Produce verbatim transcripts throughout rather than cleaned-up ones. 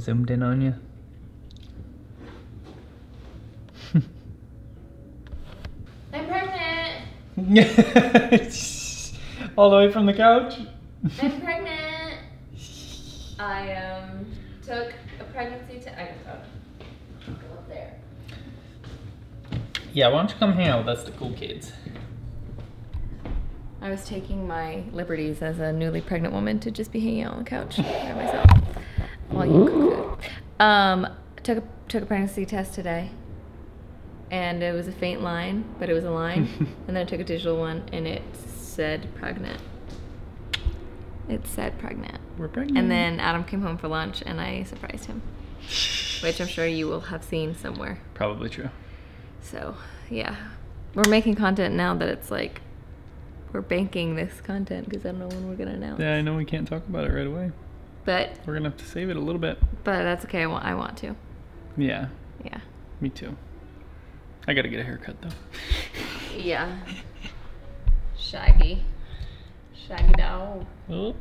seventeen on you. I'm pregnant. All the way from the couch. I'm pregnant. I um took a pregnancy test. I oh, go up there. Yeah, why don't you come hang out with us, the cool kids? I was taking my liberties as a newly pregnant woman to just be hanging out on the couch by myself while you cook food. Um, took a took a pregnancy test today, and it was a faint line, but it was a line. And then I took a digital one, and it said pregnant. It said pregnant. We're pregnant. And then Adam came home for lunch, and I surprised him, which I'm sure you will have seen somewhere. Probably true. So yeah, we're making content now that it's like. We're banking this content because I don't know when we're gonna announce. Yeah, I know we can't talk about it right away. But we're gonna have to save it a little bit. But that's okay. I want. I want to. Yeah. Yeah. Me too. I gotta get a haircut though. Yeah. Shaggy. Shaggy dog. Oh.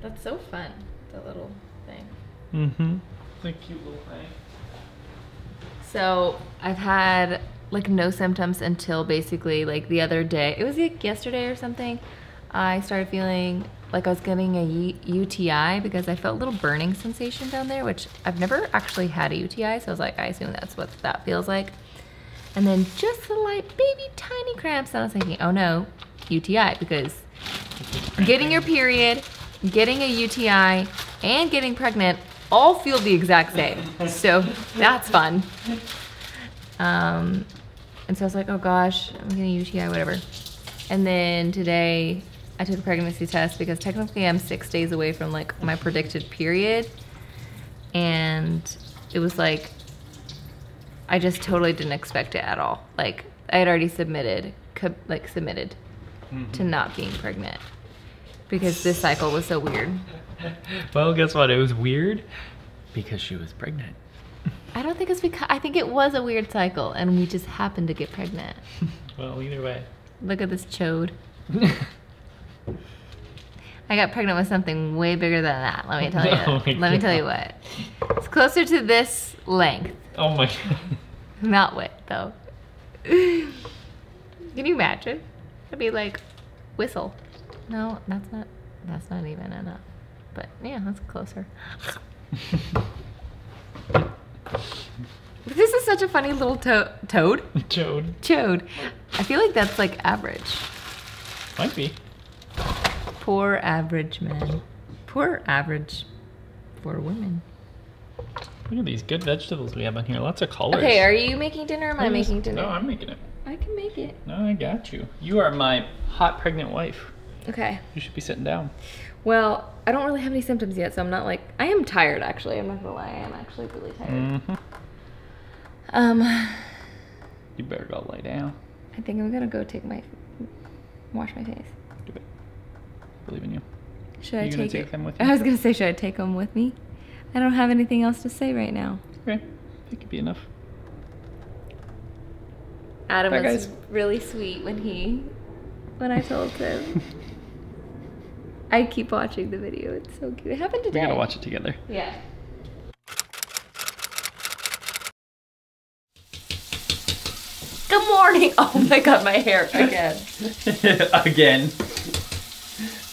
That's so fun. The little thing. Mm-hmm. It's a cute little thing. So I've had. Like no symptoms until basically like the other day. It was like yesterday or something. I started feeling like I was getting a U T I because I felt a little burning sensation down there, which I've never actually had a U T I. So I was like, I assume that's what that feels like. And then just a light, baby, tiny cramps. And I was thinking, oh no, U T I, because getting your period, getting a U T I, and getting pregnant all feel the exact same. So that's fun. Um, And so I was like, oh gosh, I'm getting U T I, whatever. And then today I took a pregnancy test because technically I'm six days away from like my predicted period. And it was like, I just totally didn't expect it at all. Like I had already submitted, like submitted mm-hmm. to not being pregnant because this cycle was so weird. Well, guess what? It was weird because she was pregnant. I don't think it's because, I think it was a weird cycle and we just happened to get pregnant. Well, either way. Look at this chode. I got pregnant with something way bigger than that, let me tell you. Oh let God. me tell you what. It's closer to this length. Oh my God. Not wet though. Can you imagine? I'd be like, whistle. No, that's not, that's not even enough. But yeah, that's closer. This is such a funny little to toad. Chode. Chode. I feel like that's like average. Might be. Poor average men. Poor average poor women. Look at these good vegetables we have on here. Lots of colors. Okay, are you making dinner or am I making dinner? No, I'm making it. I can make it. No, I got you. You are my hot pregnant wife. Okay. You should be sitting down. Well, I don't really have any symptoms yet, so I'm not like, I am tired actually, I'm not gonna lie, I am actually really tired. Mm-hmm. Um. You better go lay down. I think I'm gonna go take my, wash my face. Do it. I believe in you. Should I take, gonna take it? them with you? I was gonna say, should I take them with me? I don't have anything else to say right now. Okay, that could be enough. Adam Bye, was guys. really sweet when he, when I told him. I keep watching the video, it's so cute. It happened today. We gotta watch it together. Yeah. Good morning! Oh my God, my hair again. Again.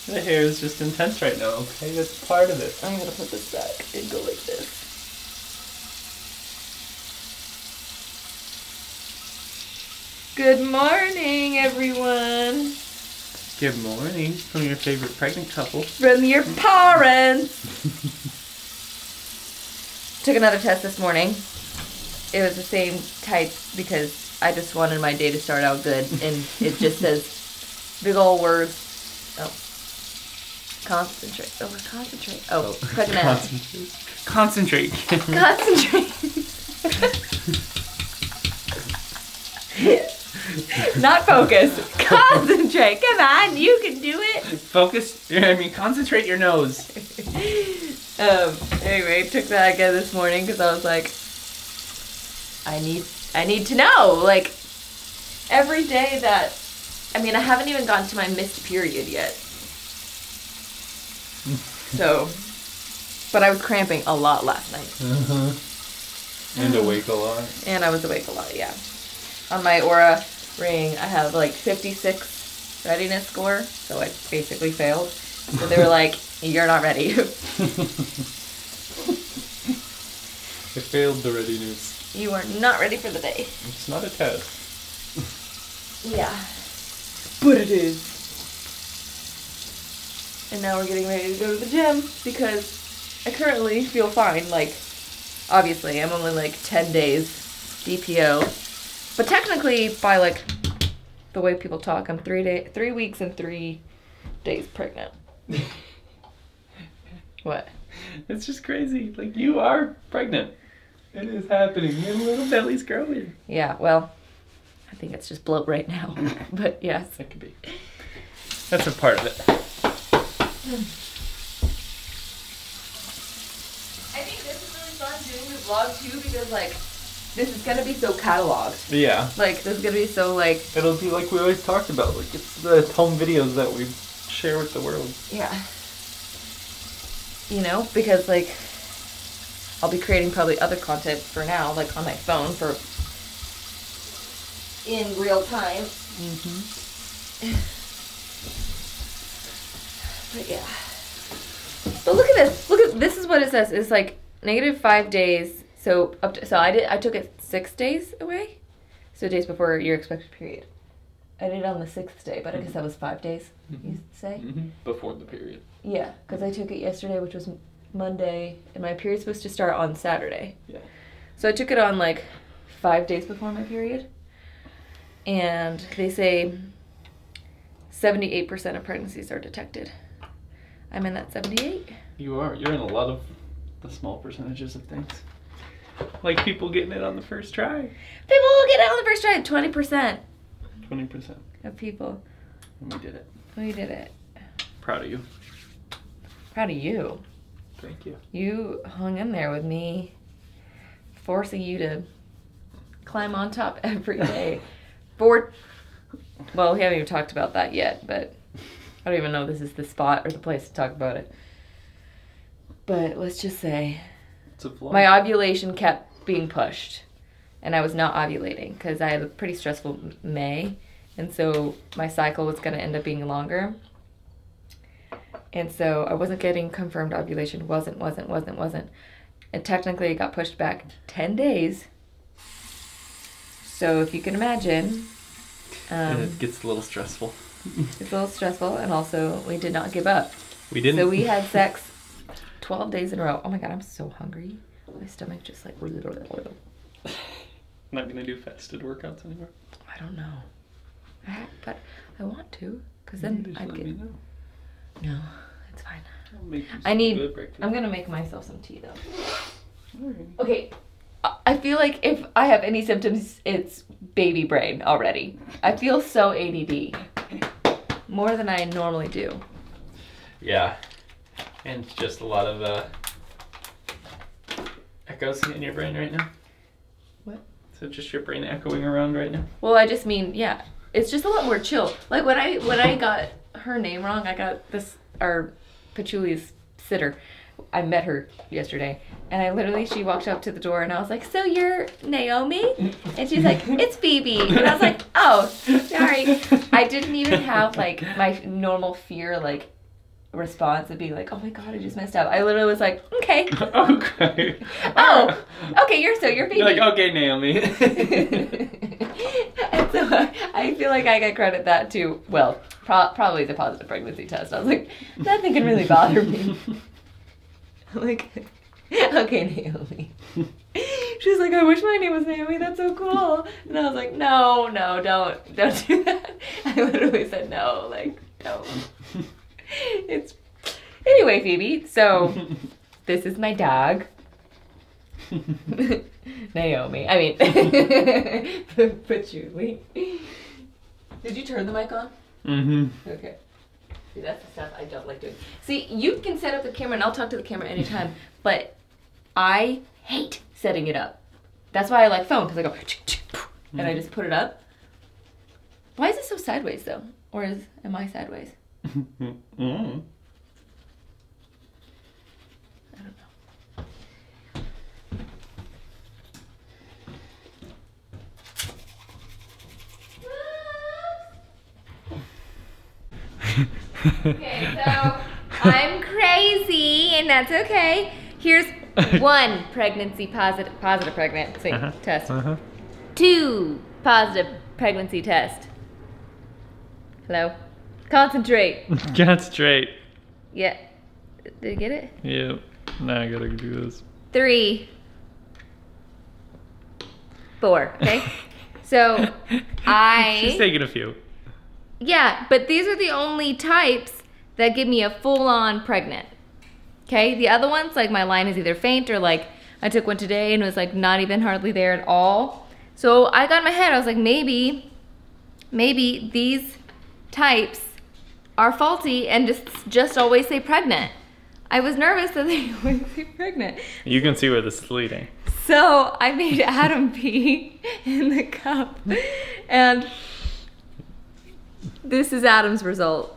The hair is just intense right now, okay? That's part of it. I'm gonna put this back and go like this. Good morning, everyone. Good morning from your favorite pregnant couple. From your parents. Took another test this morning. It was the same type because I just wanted my day to start out good. And it just says big ol' words. Oh. Concentrate. Oh, concentrate. Oh, oh. Pregnant. Concentrate. Concentrate. Concentrate. Not focus. Concentrate. Come on, you can do it. Focus. I mean, concentrate your nose. um. Anyway, took that again this morning because I was like, I need, I need to know. Like, every day that, I mean, I haven't even gotten to my missed period yet. So, But I was cramping a lot last night. Uh-huh. And awake a lot. And I was awake a lot, yeah. On my Oura ring, I have like fifty-six readiness score, so I basically failed. So they were like, you're not ready. I failed the readiness. You are not ready for the day. It's not a test. Yeah. But it is. And now we're getting ready to go to the gym because I currently feel fine. Like, obviously, I'm only like ten days D P O. But technically, by like the way people talk, I'm three day, three weeks and three days pregnant. What? It's just crazy. Like, you are pregnant. It is happening. Your little belly's growing. Yeah, well, I think it's just bloat right now. But yes. That could be. That's a part of it. I think this is really fun doing the vlog too, because like this is gonna be so cataloged. Yeah. Like this is gonna be so like. It'll be like we always talked about. Like it's the home videos that we share with the world. Yeah. You know, because like I'll be creating probably other content for now, like on my phone for in real time. Mm-hmm. But yeah. But look at this. Look at this is what it says. It's like negative five days. So up to, so I did I took it six days away. So days before your expected period. I did it on the sixth day, but I guess that was five days, you say? Mm-hmm. Before the period. Yeah, because I took it yesterday, which was Monday, and my period's supposed to start on Saturday. Yeah. So I took it on like five days before my period. And they say seventy-eight percent of pregnancies are detected. I'm in that seventy-eight. You are. You're in a lot of the small percentages of things. Like people getting it on the first try. People get it on the first try. twenty percent. twenty percent. Of people. And we did it. We did it. Proud of you. Proud of you. Thank you. You hung in there with me, forcing you to climb on top every day. For, well, we haven't even talked about that yet, but... I don't even know if this is the spot or the place to talk about it. But let's just say it's a vlog. My ovulation kept being pushed and I was not ovulating because I had a pretty stressful May. And so my cycle was going to end up being longer. And so I wasn't getting confirmed ovulation. Wasn't, wasn't, wasn't, wasn't. And technically it got pushed back ten days. So if you can imagine. Um, and it gets a little stressful. It's a little stressful, and also we did not give up. We didn't. So we had sex twelve days in a row. Oh my god, I'm so hungry. My stomach just like... Not gonna do fasted workouts anymore? I don't know. I, but I want to, because then I'd get... Know. No, it's fine. I'll make you some I need... Good breakfast. I'm gonna make myself some tea, though. All right. Okay. I feel like if I have any symptoms, it's baby brain already. I feel so A D D. More than I normally do. Yeah. And just a lot of uh, echoes in your brain right now. What? So just your brain echoing around right now? Well, I just mean, yeah. It's just a lot more chill. Like when I when I got her name wrong, I got this, our Patchouli's sitter. I met her yesterday, and I literally, she walked up to the door, and I was like, so you're Naomi? And she's like, it's Phoebe. And I was like, oh, sorry. I didn't even have, like, my normal fear, like, response of being like, oh, my God, I just messed up. I literally was like, okay. Okay. Oh, okay, you're so, you're Phoebe. You're like, okay, Naomi. And so I, I feel like I got credit that too. Well, pro probably the positive pregnancy test. I was like, nothing can really bother me. Like, okay, Naomi. She's like, I wish my name was Naomi. That's so cool. And I was like, no, no, don't, don't do that. I literally said no, like, no. It's anyway, Phoebe. So, this is my dog, Naomi. I mean, Patchouli. Did you turn the mic on? Mm-hmm. Okay. That's the stuff I don't like doing. See, you can set up the camera and I'll talk to the camera anytime, but I hate setting it up. That's why I like phone, because I go and I just put it up. Why is it so sideways though? Or is am I sideways? I don't know. Okay, so I'm crazy, and that's okay. Here's one pregnancy positive positive pregnancy uh-huh. test. Uh-huh. Two positive pregnancy test. Hello. Concentrate. Concentrate. Yeah. Did you get it? Yeah. Now I gotta do this. Three. Four. Okay. So I. She's taking a few. Yeah, but these are the only types that give me a full-on pregnant. Okay, the other ones, like my line is either faint or like I took one today and it was like not even hardly there at all. So I got in my head, I was like, maybe, maybe these types are faulty and just just always say pregnant. I was nervous that they always say pregnant. You can see where this is leading. So I made Adam pee in the cup, and this is Adam's result.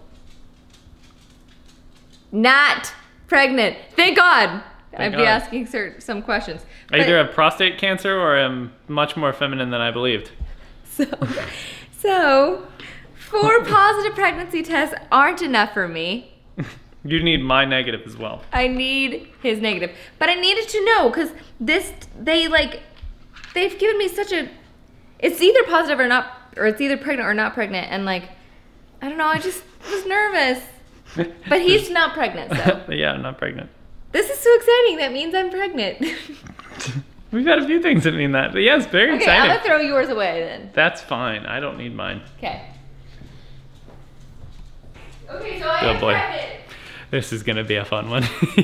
Not pregnant. Thank God. Thank I'd God. be asking certain, some questions. I but, either have prostate cancer or I'm much more feminine than I believed. So, so four positive pregnancy tests aren't enough for me. You need my negative as well. I need his negative. But I needed to know because this, they like, they've given me such a, it's either positive or not, or it's either pregnant or not pregnant, and like, I don't know, I just was nervous. But he's not pregnant, so. Yeah, I'm not pregnant. This is so exciting. That means I'm pregnant. We've had a few things that mean that, but yeah, it's very okay, exciting. I'm gonna throw yours away then. That's fine. I don't need mine. Okay. Okay, so I am pregnant. This is gonna be a fun one. I'm, I'm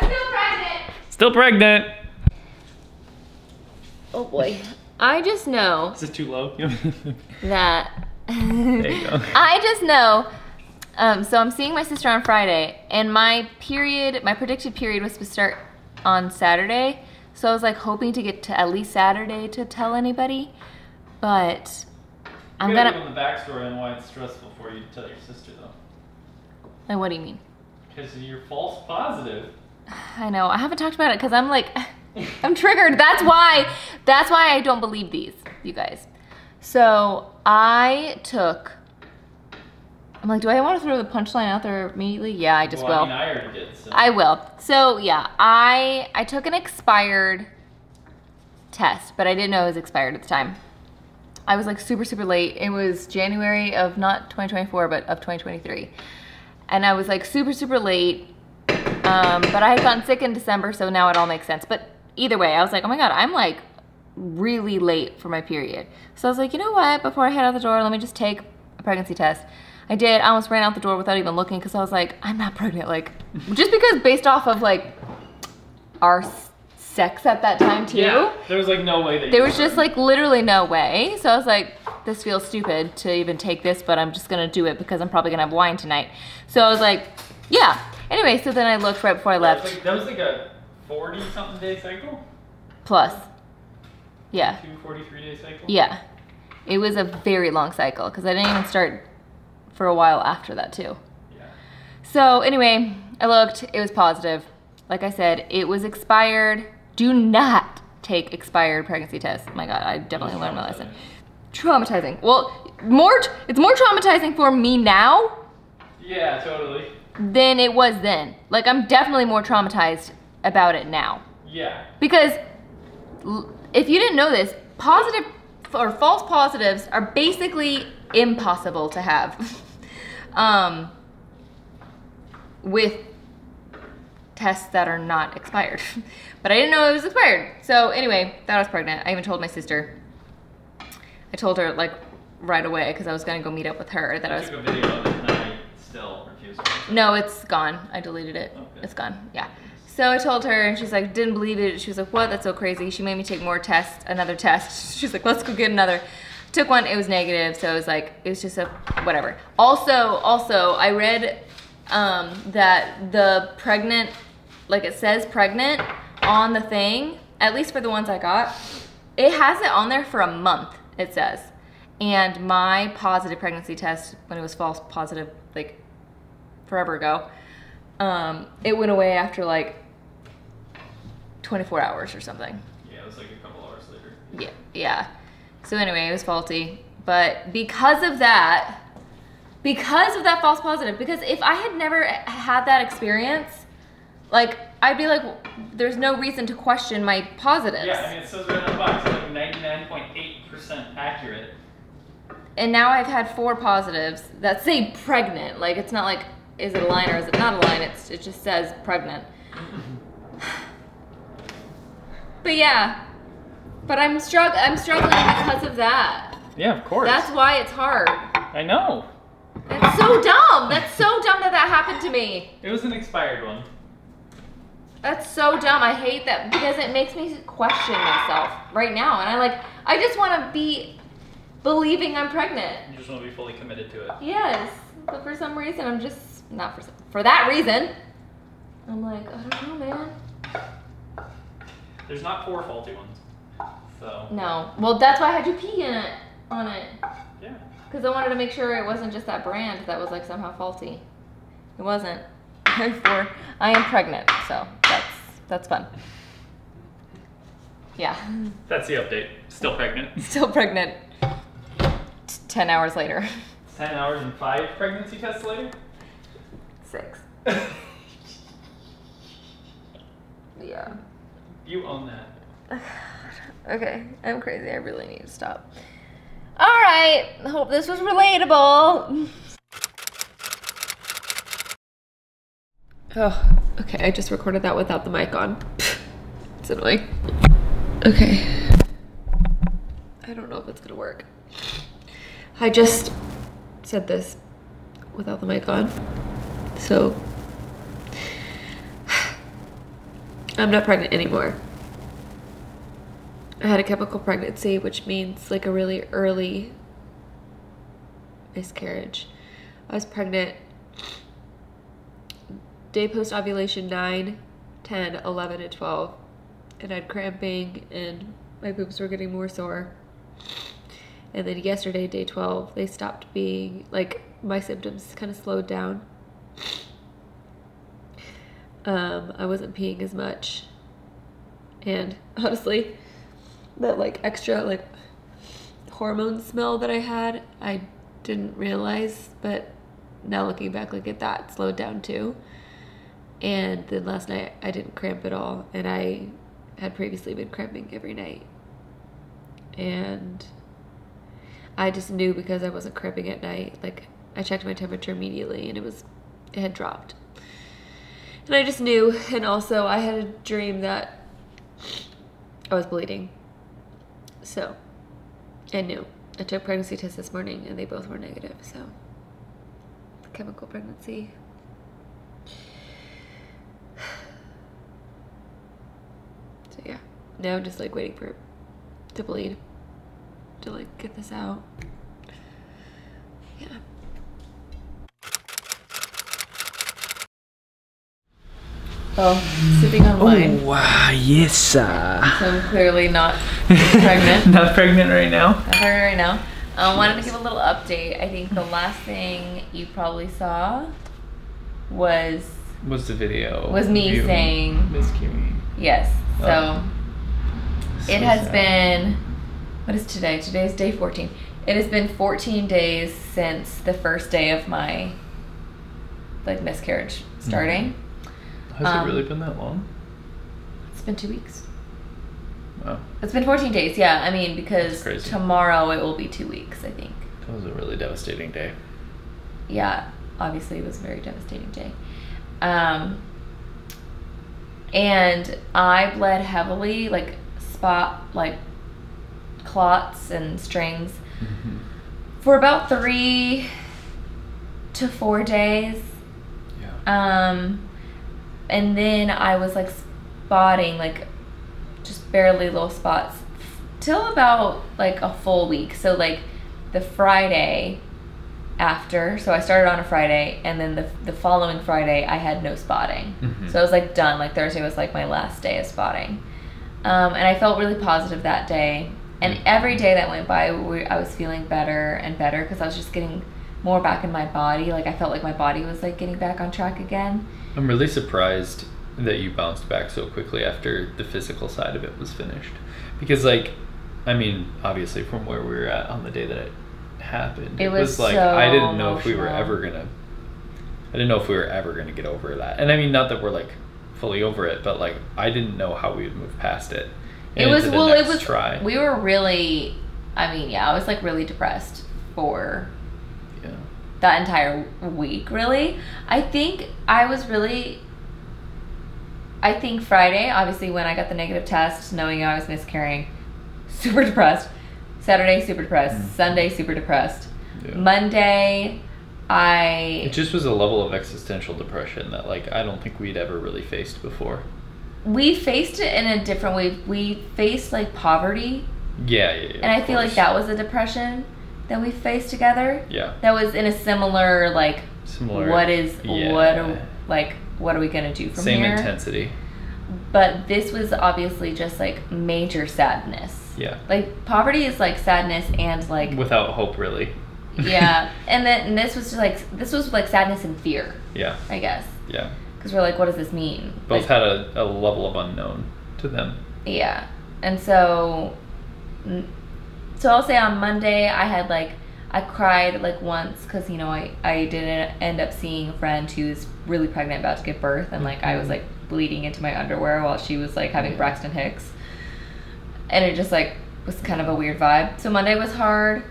still pregnant. Still pregnant. Oh boy. I just know. Is it too low? that. There you go. I just know. Um, so I'm seeing my sister on Friday, and my period, my predicted period was supposed to start on Saturday. So I was like hoping to get to at least Saturday to tell anybody, but I'm gonna. Give them the backstory on why it's stressful for you to tell your sister, though. Like, what do you mean? Because you're false positive. I know. I haven't talked about it because I'm like. I'm triggered. That's why. That's why I don't believe these, you guys. So I took. I'm like, do I want to throw the punchline out there immediately? Yeah, I just well, will. I mean, I already did, so. I will. So yeah, I I took an expired test, but I didn't know it was expired at the time. I was like super super late. It was January of not twenty twenty-four, but of twenty twenty-three, and I was like super super late. Um, but I had gotten sick in December, so now it all makes sense. But either way, I was like, oh my God, I'm like really late for my period. So I was like, you know what? Before I head out the door, let me just take a pregnancy test. I did. I almost ran out the door without even looking because I was like, I'm not pregnant. Like, just because based off of like our sex at that time too. Yeah, there was like no way that you There was just like literally no way. So I was like, this feels stupid to even take this, but I'm just going to do it because I'm probably going to have wine tonight. So I was like, yeah. Anyway, so then I looked right before I left. Like, that was like a forty-something day cycle? Plus. Yeah. two forty-three day cycle? Yeah. It was a very long cycle because I didn't even start for a while after that too. Yeah. So anyway, I looked. It was positive. Like I said, it was expired. Do not take expired pregnancy tests. Oh my God, I definitely learned my lesson. Traumatizing. Well, more. it's more traumatizing for me now. Yeah, totally. Than it was then. Like, I'm definitely more traumatized about it now. Yeah. Because if you didn't know this, positive or false positives are basically impossible to have um, with tests that are not expired. But I didn't know it was expired. So anyway, thought I was pregnant. I even told my sister. I told her like right away because I was gonna go meet up with her that I, I was. Took a video of it and I still refused to. No, it's gone. I deleted it. Okay. It's gone. Yeah. So I told her, and she's like, didn't believe it. She was like, what? That's so crazy. She made me take more tests, another test. She's like, let's go get another. Took one. It was negative. So it was like, it was just a whatever. Also, also, I read um, that the pregnant, like it says pregnant on the thing, at least for the ones I got, it has it on there for a month, it says. And my positive pregnancy test, when it was false positive, like, forever ago, um, it went away after like twenty-four hours or something. Yeah, it was like a couple hours later. Yeah, yeah. So anyway, it was faulty, but because of that, because of that false positive. Because if I had never had that experience, like, I'd be like, well, there's no reason to question my positives. Yeah, I mean, it says right on the box, like ninety-nine point eight percent accurate. And now I've had four positives that say pregnant. Like, it's not like, is it a line or is it not a line? It's, it just says pregnant. But yeah, but I'm strugg I'm struggling because of that. Yeah, of course. That's why it's hard. I know. That's so dumb. That's so dumb that that happened to me. It was an expired one. That's so dumb. I hate that because it makes me question myself right now. And I like, I just want to be believing I'm pregnant. You just want to be fully committed to it. Yes, but for some reason, I'm just, not for some, for that reason, I'm like, I don't know, man. There's not four faulty ones, so. No, well, that's why I had you pee in it, on it. Yeah. Because I wanted to make sure it wasn't just that brand that was like somehow faulty. It wasn't. Therefore, I am pregnant, so that's that's fun. Yeah. That's the update. Still pregnant. Still pregnant. T ten hours later. Ten hours and five pregnancy tests later? Six. Yeah. You own that. Okay, I'm crazy. I really need to stop. All right, hope this was relatable. Oh, okay, I just recorded that without the mic on. It's annoying. Okay. I don't know if it's gonna work. I just said this without the mic on. So, I'm not pregnant anymore. I had a chemical pregnancy, which means like a really early miscarriage. I was pregnant day post ovulation nine, ten, eleven, and twelve. And I had cramping and my boobs were getting more sore. And then yesterday, day twelve, they stopped being, like, my symptoms kind of slowed down. Um, I wasn't peeing as much, and honestly, that like extra like hormone smell that I had, I didn't realize, but now looking back, like at that slowed down too. And then last night I didn't cramp at all, and I had previously been cramping every night, and I just knew because I wasn't cramping at night. Like, I checked my temperature immediately, and it was it had dropped. And I just knew, and also I had a dream that I was bleeding. So, I knew. I took pregnancy tests this morning, and they both were negative, so. Chemical pregnancy. So yeah, now I'm just like waiting for it to bleed, to like get this out. Yeah. Oh, sipping on wine. Oh, wow, yes, sir. So I'm clearly not pregnant. Not pregnant right now. Not pregnant right now. I um, wanted to give a little update. I think the last thing you probably saw was... Was the video. Was me saying... Miss Kimmy. Yes. So, oh. so it has sad. been... What is today? Today is day fourteen. It has been fourteen days since the first day of my like miscarriage starting. Mm-hmm. Has um, it really been that long? It's been two weeks. Wow. It's been fourteen days, yeah. I mean, because tomorrow it will be two weeks, I think. That was a really devastating day. Yeah, obviously it was a very devastating day. Um, and I bled heavily, like spot, like clots and strings mm-hmm. for about three to four days. Yeah. Um... And then I was like spotting, like just barely little spots till about like a full week. So like the Friday after, so I started on a Friday, and then the, the following Friday I had no spotting. Mm-hmm. So I was like done, like Thursday was like my last day of spotting. Um, and I felt really positive that day. And every day that went by, we, I was feeling better and better because I was just getting more back in my body. Like I felt like my body was like getting back on track again. I'm really surprised that you bounced back so quickly after the physical side of it was finished. Because, like, I mean, obviously from where we were at on the day that it happened. It, it was, was like, so I didn't know emotional. if we were ever gonna, I didn't know if we were ever gonna get over that. And I mean, not that we're like fully over it, but like, I didn't know how we would move past it. It was, well, it was, try. we were really, I mean, yeah, I was like really depressed for yeah. that entire week, really. I think I was really, I think Friday, obviously when I got the negative test, knowing I was miscarrying, super depressed. Saturday, super depressed. Mm. Sunday, super depressed. Yeah. Monday, I... It just was a level of existential depression that, like, I don't think we'd ever really faced before. We faced it in a different way. We faced, like, poverty. Yeah, yeah, yeah. And I feel course. like that was a depression that we faced together. Yeah. That was in a similar, like, similar. what is, yeah. what are, like, what are we going to do from Same here? Same intensity. But this was obviously just, like, major sadness. Yeah. Like, poverty is, like, sadness and, like... Without hope, really. yeah. And then and this was just, like... This was, like, sadness and fear. Yeah. I guess. Yeah. Because we're like, what does this mean? Both like, had a, a level of unknown to them. Yeah. And so... So I'll say on Monday, I had, like... I cried, like, once because, you know, I, I didn't end up seeing a friend who's really pregnant, about to give birth. And, like, mm-hmm. I was, like, bleeding into my underwear while she was, like, having Braxton Hicks. And it just, like, was kind of a weird vibe. So Monday was hard.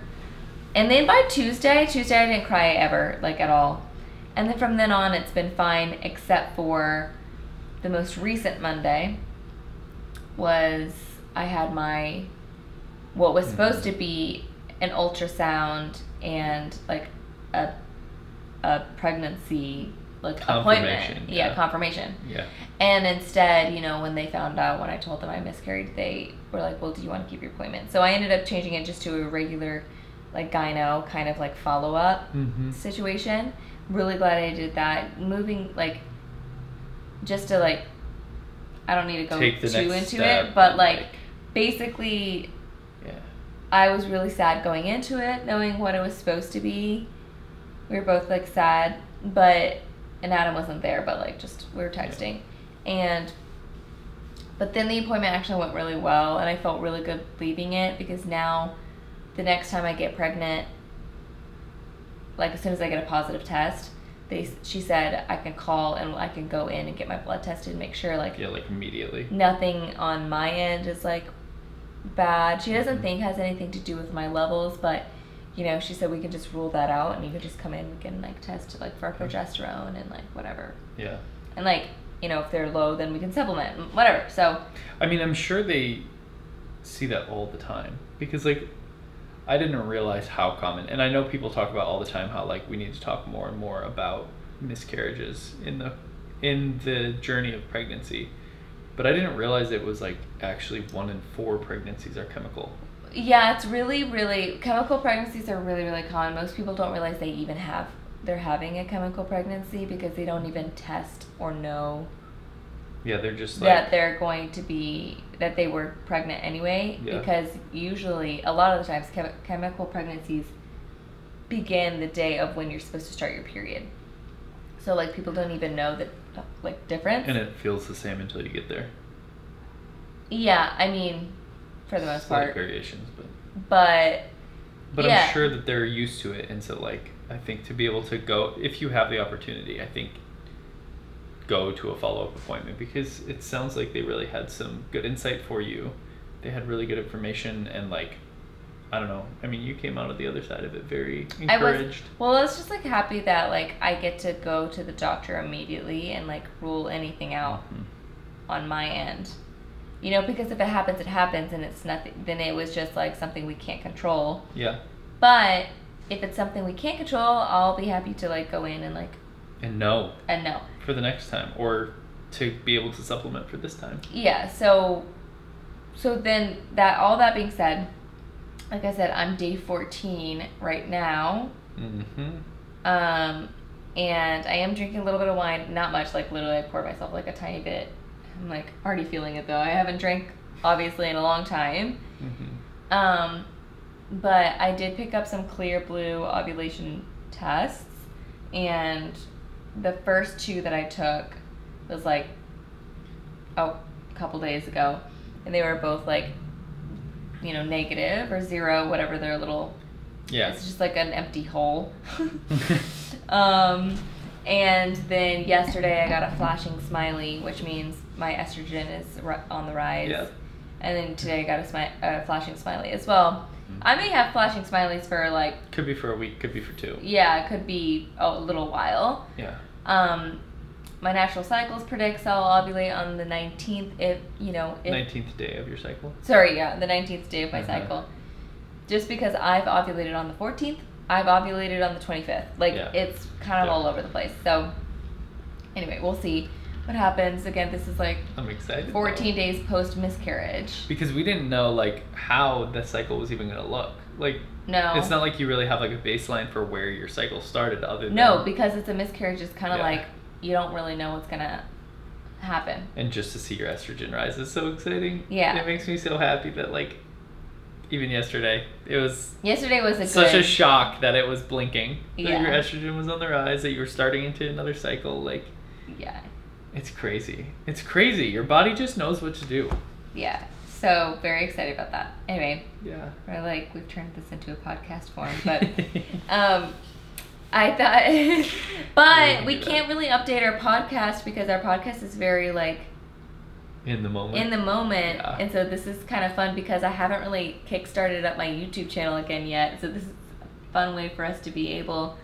And then by Tuesday, Tuesday I didn't cry ever, like, at all. And then from then on, it's been fine, except for the most recent Monday was I had my, what was supposed to be an ultrasound and, like, a a pregnancy, like, appointment. Yeah, yeah, confirmation. Yeah. And instead, you know, when they found out, when I told them I miscarried, they were like, well, do you want to keep your appointment? So I ended up changing it just to a regular, like, gyno kind of, like, follow-up mm-hmm. situation. Really glad I did that. Moving, like, just to, like, I don't need to go too into it, but, like, like basically yeah. I was really sad going into it, knowing what it was supposed to be. We were both, like, sad, but... And Adam wasn't there, but, like, just we were texting. Yeah. And, but then the appointment actually went really well, and I felt really good leaving it, because now the next time I get pregnant, like, as soon as I get a positive test, they she said I can call and I can go in and get my blood tested and make sure, like... Yeah, like, immediately. Nothing on my end is, like, bad. She doesn't mm-hmm. think it has anything to do with my levels, but... You know, she said we can just rule that out, and you can just come in, we can, like, test, like, for progesterone and, like, whatever. Yeah. And, like, you know, if they're low, then we can supplement, whatever, so. I mean, I'm sure they see that all the time, because, like, I didn't realize how common, and I know people talk about all the time how, like, we need to talk more and more about miscarriages in the, in the journey of pregnancy, but I didn't realize it was, like, actually one in four pregnancies are chemical. Yeah, it's really, really... Chemical pregnancies are really, really common. Most people don't realize they even have... They're having a chemical pregnancy because they don't even test or know... Yeah, they're just like... That they're going to be... That they were pregnant anyway. Yeah. Because usually, a lot of the times, chem- chemical pregnancies begin the day of when you're supposed to start your period. So, like, people don't even know the, like, difference. And it feels the same until you get there. Yeah, I mean... For the most part. Variations, but... But... But yeah. I'm sure that they're used to it, and so, like, I think to be able to go... If you have the opportunity, I think go to a follow-up appointment, because it sounds like they really had some good insight for you. They had really good information, and, like, I don't know. I mean, you came out of the other side of it very encouraged. I was, well, I was just, like, happy that, like, I get to go to the doctor immediately and, like, rule anything out mm-hmm. on my end. You know, because if it happens, it happens, and it's nothing, then it was just, like, something we can't control. Yeah. But if it's something we can't control, I'll be happy to, like, go in and, like... And know. And know. For the next time, or to be able to supplement for this time. Yeah, so, so then, that all that being said, like I said, I'm day fourteen right now. Mm-hmm. Um, and I am drinking a little bit of wine, not much, like, literally I poured myself, like, a tiny bit. I'm, like, already feeling it, though. I haven't drank, obviously, in a long time. Mm-hmm. Um, but I did pick up some Clear Blue ovulation tests. And the first two that I took was, like, oh, a couple days ago. And they were both, like, you know, negative or zero, whatever their little Yeah. It's just like an empty hole. um, and then yesterday I got a flashing smiley, which means my estrogen is on the rise. Yeah. And then today I got a, smi a flashing smiley as well. Mm-hmm. I may have flashing smileys for like... Could be for a week, could be for two. Yeah, it could be a little while. Yeah. Um, my natural cycles predicts I'll ovulate on the nineteenth, if, you know... If, nineteenth day of your cycle? Sorry, yeah, the nineteenth day of my uh-huh. cycle. Just because I've ovulated on the fourteenth, I've ovulated on the twenty-fifth. Like, yeah. it's kind of yeah. all over the place. So, anyway, we'll see what happens. Again, this is like I'm excited, fourteen though. days post miscarriage. Because we didn't know like how the cycle was even gonna look. Like no, it's not like you really have like a baseline for where your cycle started. Other than no, because it's a miscarriage. It's kind of yeah. like you don't really know what's gonna happen. And just to see your estrogen rise is so exciting. Yeah, it makes me so happy that like even yesterday it was yesterday was a such good... a shock that it was blinking. Yeah, that your estrogen was on the rise. That you were starting into another cycle. Like yeah. It's crazy. It's crazy. Your body just knows what to do. Yeah. So very excited about that. Anyway. Yeah. We're like, we've turned this into a podcast form, but um, I thought, but we can't really update our podcast because our podcast is very like in the moment, in the moment. Yeah. And so this is kind of fun because I haven't really kickstarted up my YouTube channel again yet. So this is a fun way for us to be able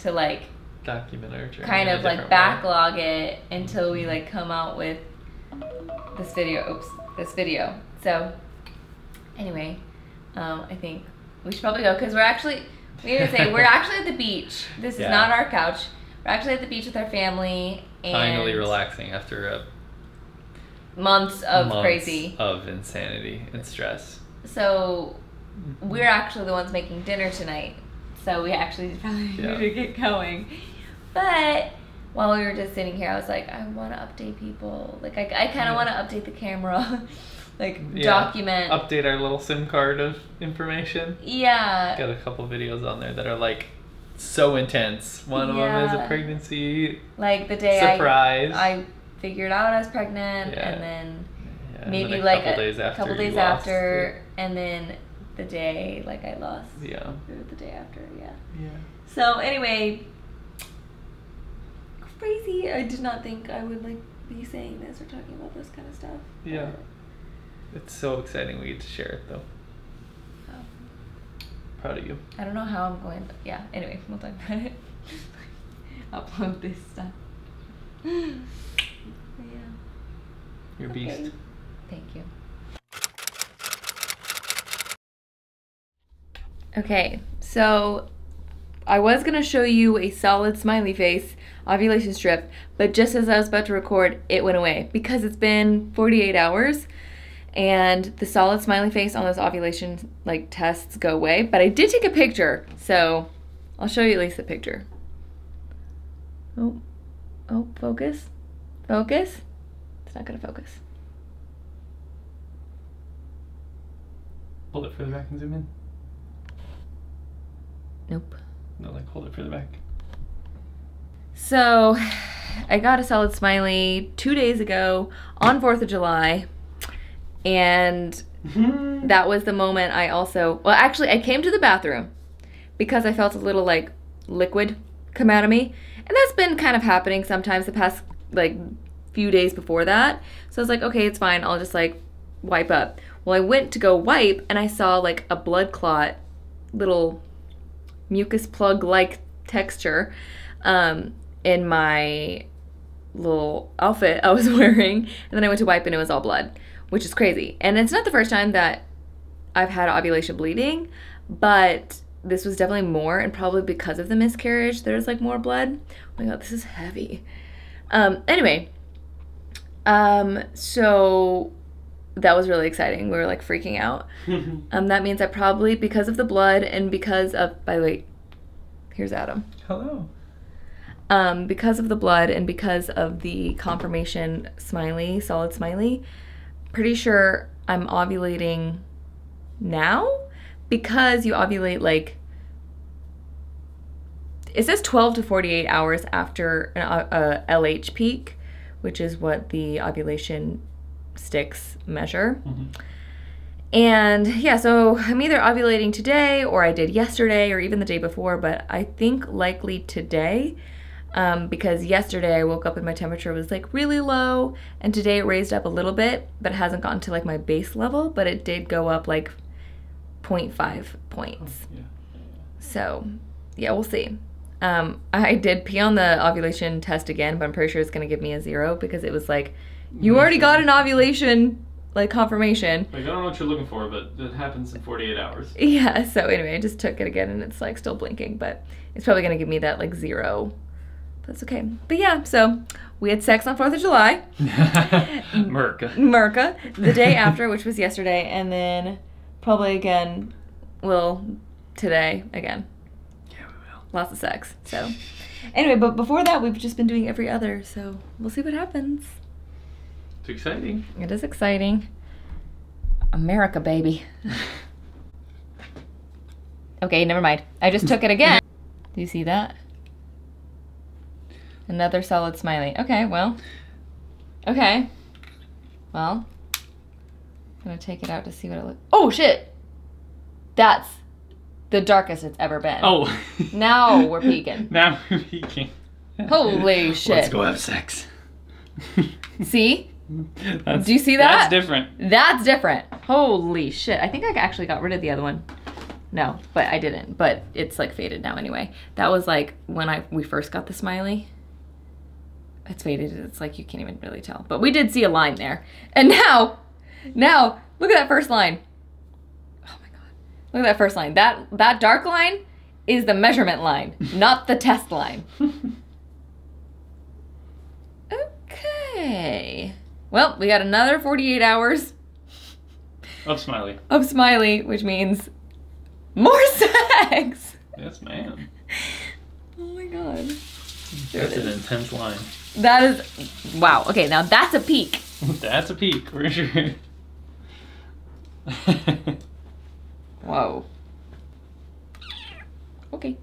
to like, documentary kind of like backlog way. It until we like come out with this video oops this video so anyway um I think we should probably go because we're actually we need to say we're actually at the beach. This yeah. is not our couch. We're actually at the beach with our family and finally relaxing after a months of months crazy of insanity and stress. So we're actually the ones making dinner tonight, so we actually probably yeah. need to get going. But while we were just sitting here, I was like, I want to update people. Like, I, I kind of want to update the camera. Like, yeah. document. Update our little SIM card of information. Yeah. Got a couple videos on there that are, like, so intense. One yeah. of them is a pregnancy. Like, the day surprise. I, I figured out I was pregnant. Yeah. And then yeah. maybe, and then a like, couple a days after couple days after. It. And then... the day like I lost yeah the day after yeah yeah so anyway crazy. I did not think I would like be saying this or talking about this kind of stuff. Yeah, it's so exciting we get to share it though. Um, proud of you. I don't know how I'm going but yeah anyway we'll talk about it. Upload this stuff. Yeah, you're a okay. beast. Thank you. Okay, so I was going to show you a solid smiley face ovulation strip, but just as I was about to record, it went away because it's been forty-eight hours and the solid smiley face on those ovulation like tests go away, but I did take a picture, so I'll show you at least the picture. Oh, oh, focus, focus. It's not going to focus. Hold it further back and zoom in. Nope. No, like hold it for the back. So, I got a solid smiley two days ago on fourth of July, and that was the moment I also, well actually I came to the bathroom because I felt a little like liquid come out of me, and that's been kind of happening sometimes the past like few days before that. So I was like, okay, it's fine, I'll just like wipe up. Well, I went to go wipe and I saw like a blood clot, little mucus plug-like texture um, in my little outfit I was wearing, and then I went to wipe and it was all blood, which is crazy. And it's not the first time that I've had ovulation bleeding, but this was definitely more, and probably because of the miscarriage there's like more blood. Oh my god, this is heavy. Um, anyway, um, so that was really exciting. We were like freaking out. Um, that means I probably, because of the blood and because of, by the way, here's Adam. Hello. Um, because of the blood and because of the confirmation smiley, solid smiley, pretty sure I'm ovulating now, because you ovulate like, it says twelve to forty-eight hours after an uh, L H peak, which is what the ovulation sticks measure. Mm-hmm. And yeah, so I'm either ovulating today or I did yesterday or even the day before, but I think likely today, um, because yesterday I woke up and my temperature was like really low, and today it raised up a little bit, but it hasn't gotten to like my base level, but it did go up like zero point five points. Yeah. So yeah, we'll see. Um, I did pee on the ovulation test again, but I'm pretty sure it's going to give me a zero because it was like, you already got an ovulation like confirmation. Like, I don't know what you're looking for, but it happens in forty-eight hours. Yeah, so anyway, I just took it again and it's like still blinking, but it's probably gonna give me that like zero. That's okay. But yeah, so we had sex on fourth of July. Merca. Merca. The day after, which was yesterday, and then probably again, well, today again. Yeah, we will. Lots of sex, so. Anyway, but before that, we've just been doing every other, so we'll see what happens. It's exciting. It is exciting. America, baby. Okay, never mind. I just took it again. Do you see that? Another solid smiley. Okay, well. Okay. Well. I'm gonna take it out to see what it looks. Oh, shit! That's the darkest it's ever been. Oh. Now we're peeking. Now we're peeking. Holy shit. Let's go have sex. See? That's, do you see that? That's different. That's different. Holy shit. I think I actually got rid of the other one. No, but I didn't. But it's like faded now anyway. That was like when I we first got the smiley. It's faded. It's like you can't even really tell. But we did see a line there. And now, now, look at that first line. Oh my God. Look at that first line. That, that dark line is the measurement line, not the test line. Okay. Well, we got another forty-eight hours of smiley. Of smiley, which means more sex. Yes, ma'am. Oh my God. That's an intense line. That is, wow. Okay, now that's a peak. That's a peak, for sure. Whoa. Okay.